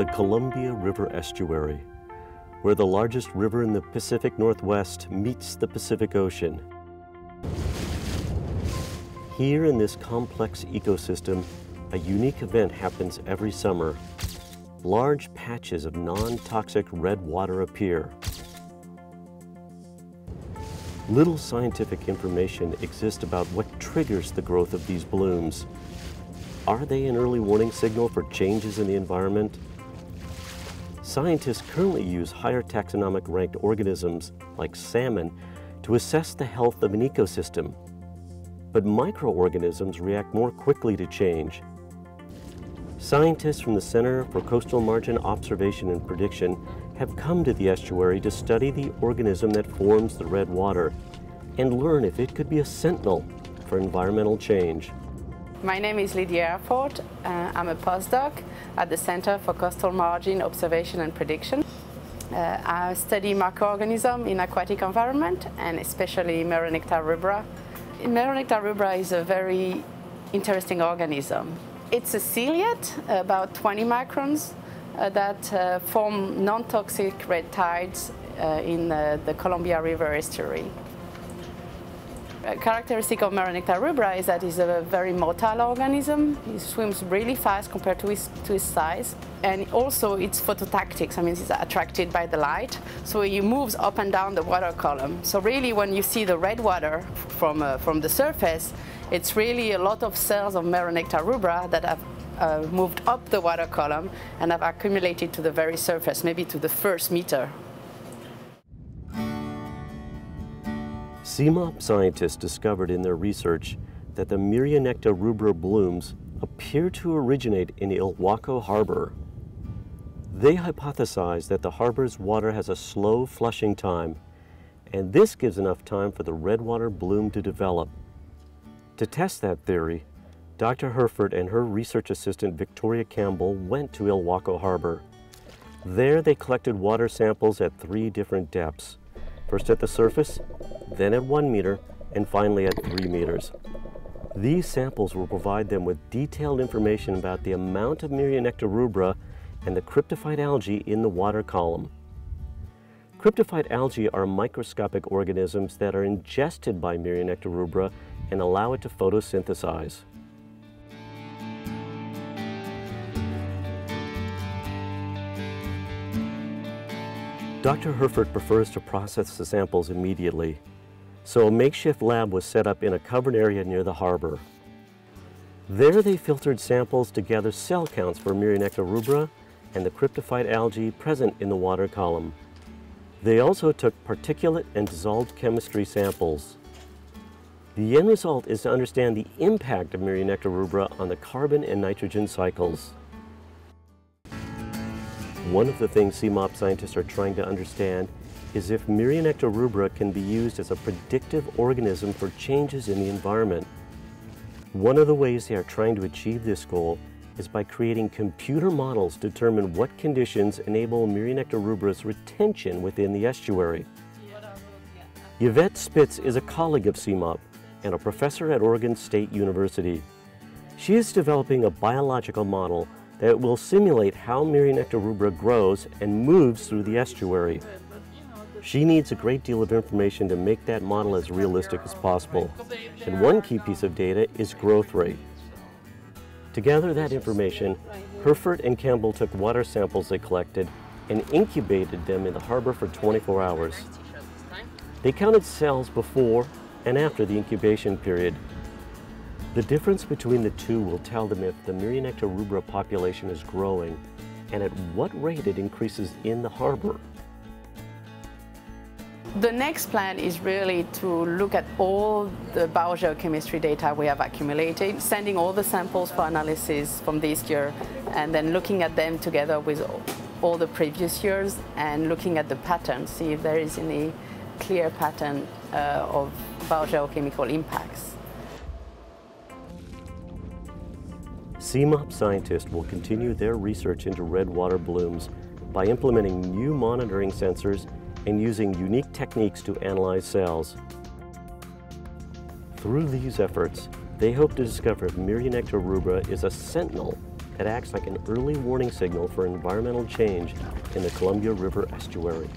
the Columbia River Estuary, where the largest river in the Pacific Northwest meets the Pacific Ocean. Here in this complex ecosystem, a unique event happens every summer. Large patches of non-toxic red water appear. Little scientific information exists about what triggers the growth of these blooms. Are they an early warning signal for changes in the environment? Scientists currently use higher taxonomic ranked organisms, like salmon, to assess the health of an ecosystem. But microorganisms react more quickly to change. Scientists from the Center for Coastal Margin Observation and Prediction have come to the estuary to study the organism that forms the red water and learn if it could be a sentinel for environmental change. My name is Lydie Herfort. I'm a postdoc at the Center for Coastal Margin Observation and Prediction. I study microorganisms in aquatic environment and especially Myrionecta rubra. Myrionecta rubra is a very interesting organism. It's a ciliate, about 20 microns, that form non-toxic red tides in the Columbia River Estuary. A characteristic of Myrionecta rubra is that it's a very motile organism. It swims really fast compared to its size. And also it's phototactic, so it means it's attracted by the light. So it moves up and down the water column. So really when you see the red water from the surface, it's really a lot of cells of Myrionecta rubra that have moved up the water column and have accumulated to the very surface, maybe to the first meter. CMOP scientists discovered in their research that the Myrionecta rubra blooms appear to originate in Ilwaco Harbor. They hypothesized that the harbor's water has a slow flushing time, and this gives enough time for the redwater bloom to develop. To test that theory, Dr. Herfort and her research assistant Victoria Campbell went to Ilwaco Harbor. There they collected water samples at 3 different depths. First at the surface, then at 1 meter, and finally at 3 meters. These samples will provide them with detailed information about the amount of Myrionecta rubra and the cryptophyte algae in the water column. Cryptophyte algae are microscopic organisms that are ingested by Myrionecta rubra and allow it to photosynthesize. Dr. Herfort prefers to process the samples immediately, so a makeshift lab was set up in a covered area near the harbor. There they filtered samples to gather cell counts for Myrionecta rubra and the cryptophyte algae present in the water column. They also took particulate and dissolved chemistry samples. The end result is to understand the impact of Myrionecta rubra on the carbon and nitrogen cycles. One of the things CMOP scientists are trying to understand is if Myrionecta rubra can be used as a predictive organism for changes in the environment. One of the ways they are trying to achieve this goal is by creating computer models to determine what conditions enable Myrionecta rubra's retention within the estuary. Yvette Spitz is a colleague of CMOP and a professor at Oregon State University. She is developing a biological model that will simulate how Myrionecta rubra grows and moves through the estuary. She needs a great deal of information to make that model as realistic as possible. And one key piece of data is growth rate. To gather that information, Herfort and Campbell took water samples they collected and incubated them in the harbor for 24 hours. They counted cells before and after the incubation period. The difference between the two will tell them if the Myrionecta rubra population is growing and at what rate it increases in the harbor. The next plan is really to look at all the biogeochemistry data we have accumulated, sending all the samples for analysis from this year and then looking at them together with all the previous years and looking at the patterns, see if there is any clear pattern of biogeochemical impacts. CMOP scientists will continue their research into red water blooms by implementing new monitoring sensors and using unique techniques to analyze cells. Through these efforts, they hope to discover if Myrionecta rubra is a sentinel It acts like an early warning signal for environmental change in the Columbia River Estuary.